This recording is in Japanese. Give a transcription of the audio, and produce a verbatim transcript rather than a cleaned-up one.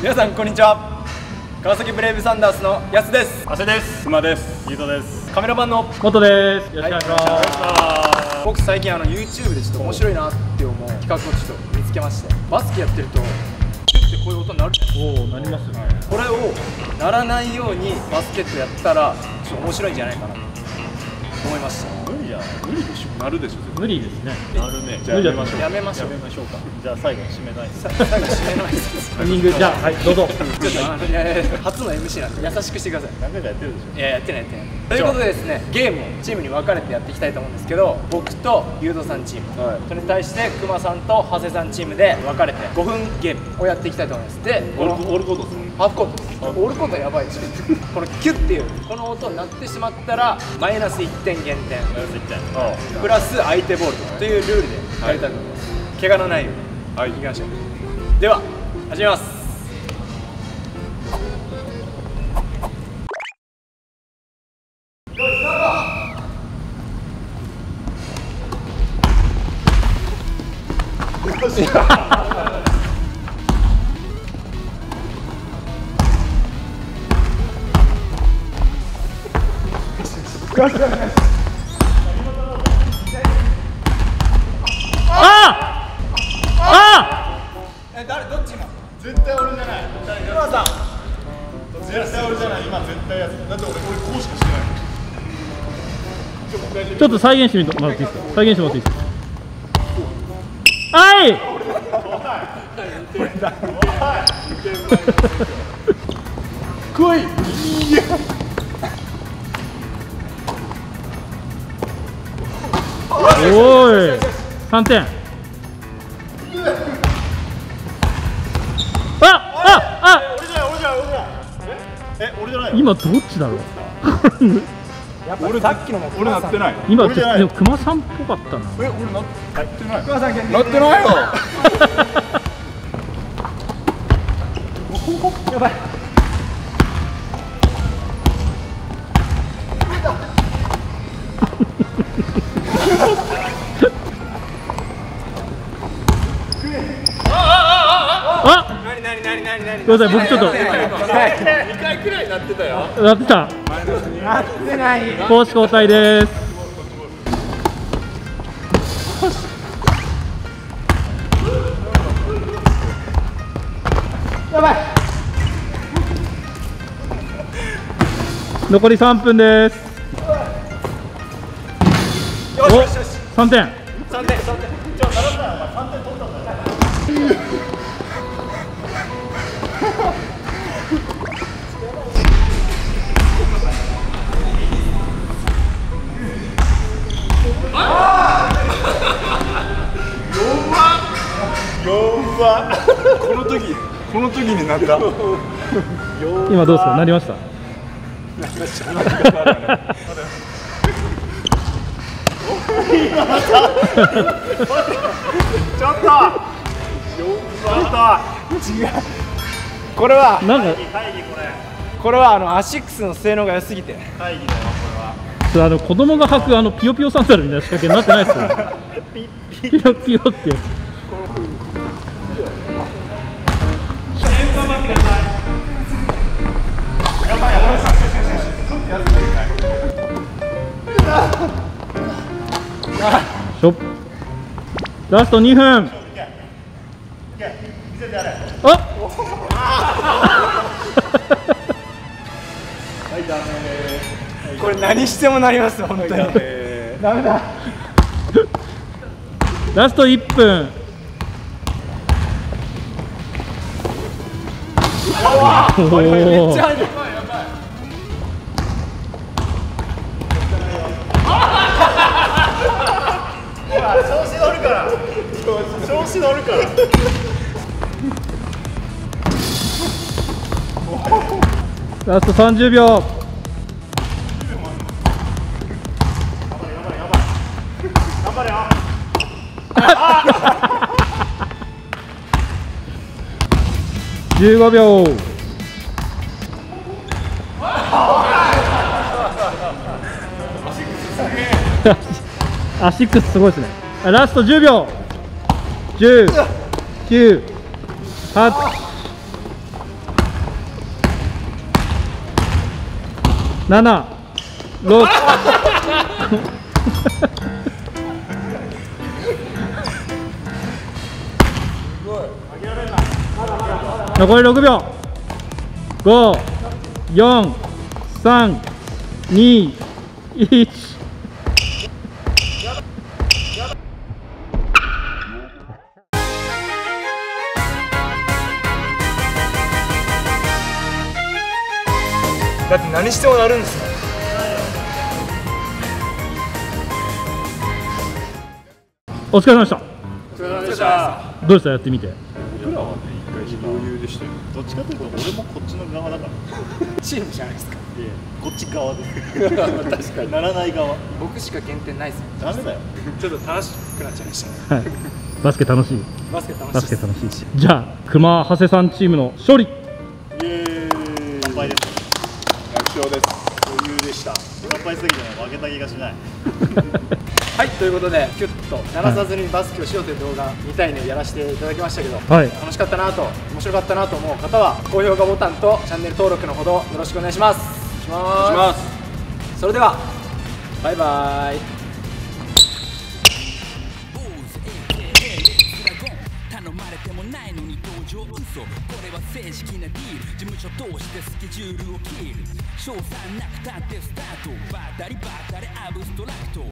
皆さんこんにちは。川崎ブレイブサンダースの安です。汗です。熊です。ゆうとです。カメラマンのコトです。よろしくお願いします。はい、僕最近あの YouTube でちょっと面白いなって思う企画をちょっと見つけまして、バスケやってるとキュッてこういう音になる。おお、なりますよね。これをならないようにバスケットやったらちょっと面白いんじゃないかなと思いました。無理や、無理でしょ。なるでしょ。無理ですね。なるね。じゃあやめましょう。やめましょう。やめましょうか。じゃあ最後締めない。最後締めないです。タイミングじゃあはいどうぞ。初の エムシー なんで優しくしてください。何回かやってるでしょ。いややってないやってない。ということでですね、ゲームをチームに分かれてやっていきたいと思うんですけど、僕とゆうとさんチーム、はい、それに対してくまさんと長谷さんチームで分かれてごふんゲームをやっていきたいと思います。で、オールコートですね。ハーフコートです。オールコートはやばいでしょ。このキュッていうこの音になってしまったらマイナスいってん減点。プラス相手ボールというルールでやりたいと思います。はい、怪我のないように、はい、いきましょう。では始めます。絶対俺じゃない。クマさん。絶対俺じゃない。今絶対やつ。だって俺俺こうしかしてない。ちょっと再現してみてもらっていいですか。再現してもらっていいですか。はい。怖い。いや。おーい。さんてん。今どっちだろう。やっぱさっきのも俺なってない。今でも熊さんっぽかったな。え、俺なってない。熊さんなってないよ。やばい。ごめんなさい、僕ちょっとにかいくらいなってたよ。なってた。なってない。攻守交代です。やばい。残りさんぷんです。お、さんてん。さんてん、さんてん取ったんだよ。この時、この時になった。今どうですか、なりました。なりました。ちょっと。ちょっと。違う。これは。なんか。これはあのアシックスの性能が良すぎて。会議だよ、これは。あの子供が履くあのピヨピヨサンダルみたいな仕掛けになってないですよ。ピヨピヨって。ラストにふん。これ何してもなります本当に。ダメだ。ラストいっぷん。めっちゃ入る。調子乗るから。ラストさんじゅうびょう。やばいやばい。頑張れよ。じゅうごびょう。アシックスすごいですね。ラストじゅうびょう。じゅう、きゅう、はち、なな、ろく 残りろくびょう。ご、よん、さん、に、いち。だって何してもなるんですよ。お疲れ様でした。お疲れ様でした。どうしたやってみて。僕らはね一回余裕でしたよ。どっちかというと俺もこっちの側だから。チームじゃないですか。いやこっち側で。確かにならない側。僕しか減点ないですよ。ダメだよ。ちょっと楽しくなっちゃいました。はい。バスケ楽しい。バスケ楽しい。バスケ楽しいし。じゃあ熊長谷さんチームの勝利。イエーイ。乾杯です。余裕でした。乾杯すぎて負けた気がしない。はい、ということで、キュッと鳴らさずにバスケをしようという動画みたいにやらせていただきましたけど、はい、楽しかったなと、面白かったなと思う方は、高評価ボタンとチャンネル登録のほどよろしくお願いします。お願いします。それでは、バイバイ。嘘、これは正式なディール、事務所通してスケジュールを切る、賞賛なくたってスタート、バタリバタリアブストラクト。